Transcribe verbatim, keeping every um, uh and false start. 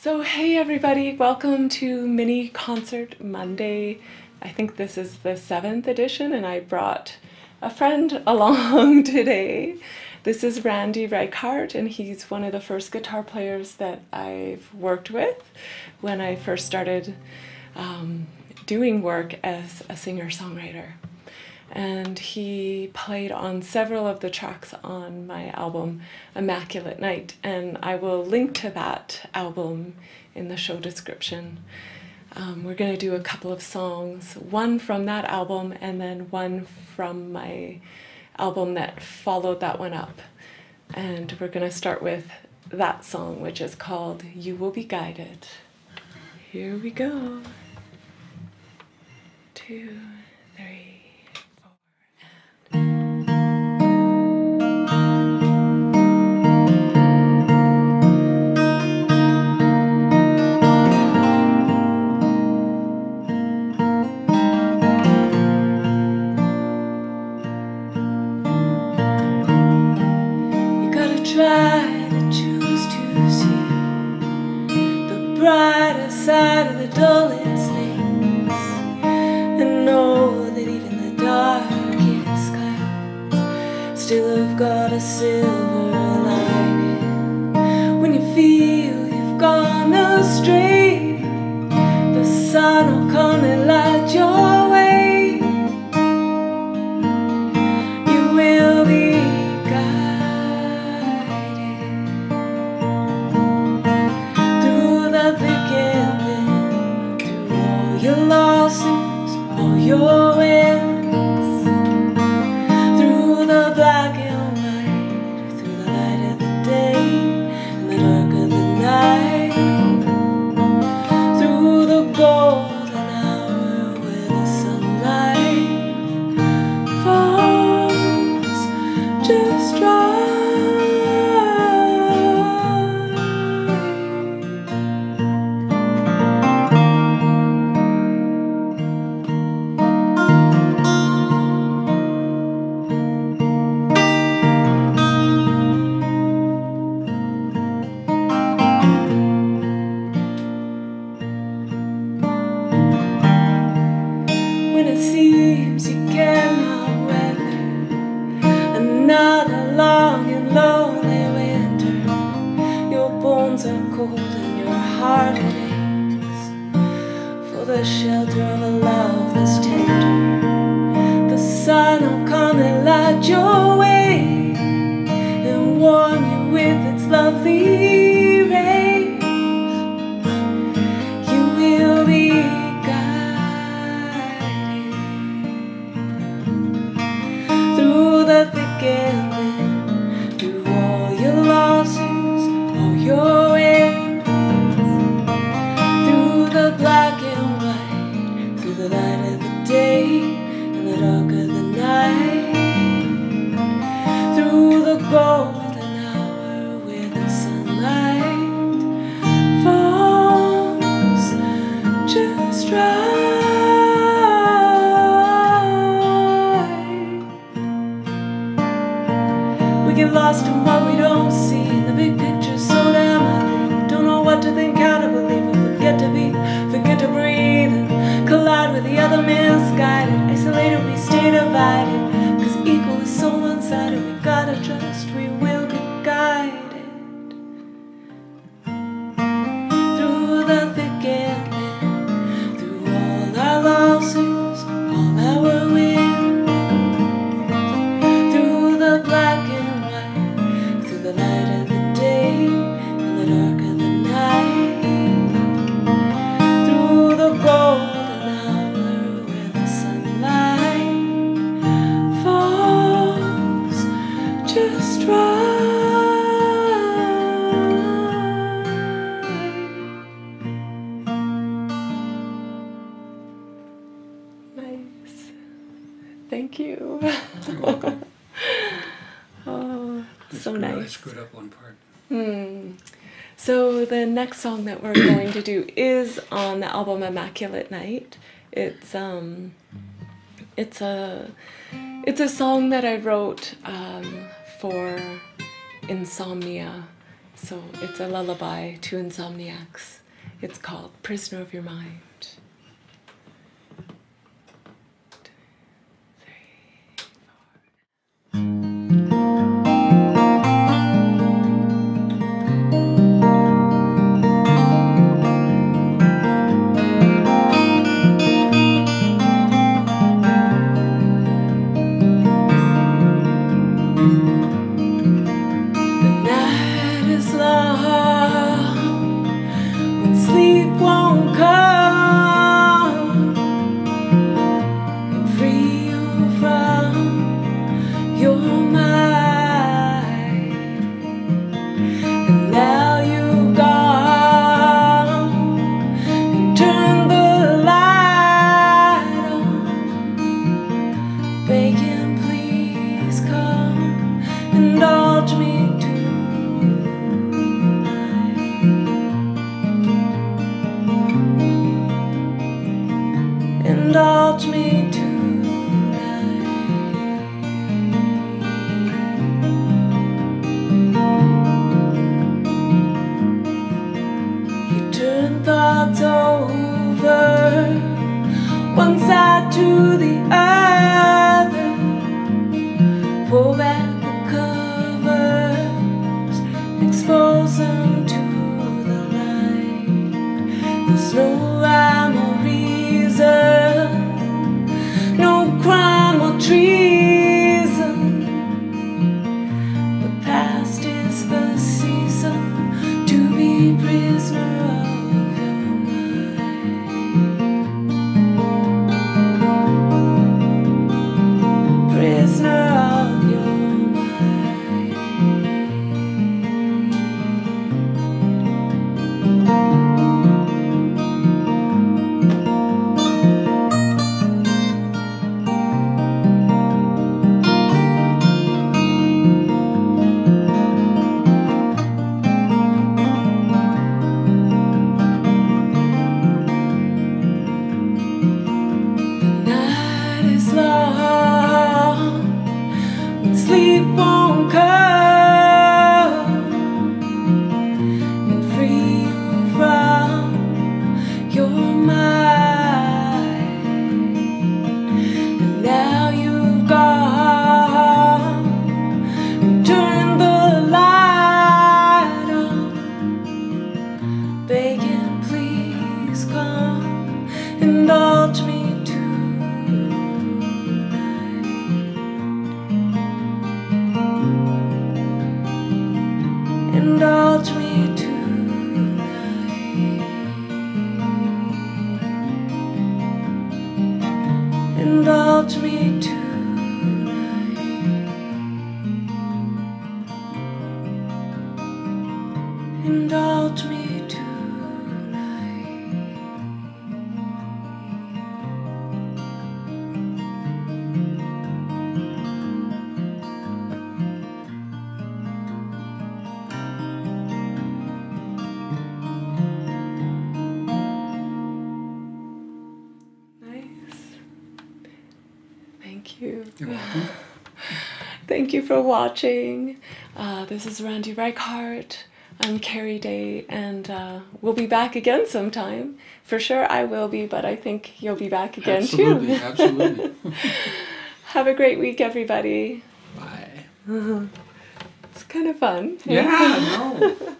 So hey everybody, welcome to Mini Concert Monday. I think this is the seventh edition and I brought a friend along today. This is Randy Reichardt and he's one of the first guitar players that I've worked with when I first started um, doing work as a singer-songwriter. And he played on several of the tracks on my album Immaculate Night, and I will link to that album in the show description. Um, we're going to do a couple of songs, one from that album and then one from my album that followed that one up. And we're going to start with that song, which is called You Will Be Guided. Here we go. Two, three. Next song that we're going to do is on the album Immaculate Night. It's um, it's a it's a song that I wrote um, for insomnia. So it's a lullaby to insomniacs. It's called Prisoner of Your Mind. Thank you for watching. Uh, this is Randy Reichardt. I'm Carrie Day, and uh, we'll be back again sometime. For sure I will be, but I think you'll be back again absolutely, too. Absolutely, absolutely. Have a great week, everybody. Bye. It's kind of fun. Yeah, I know.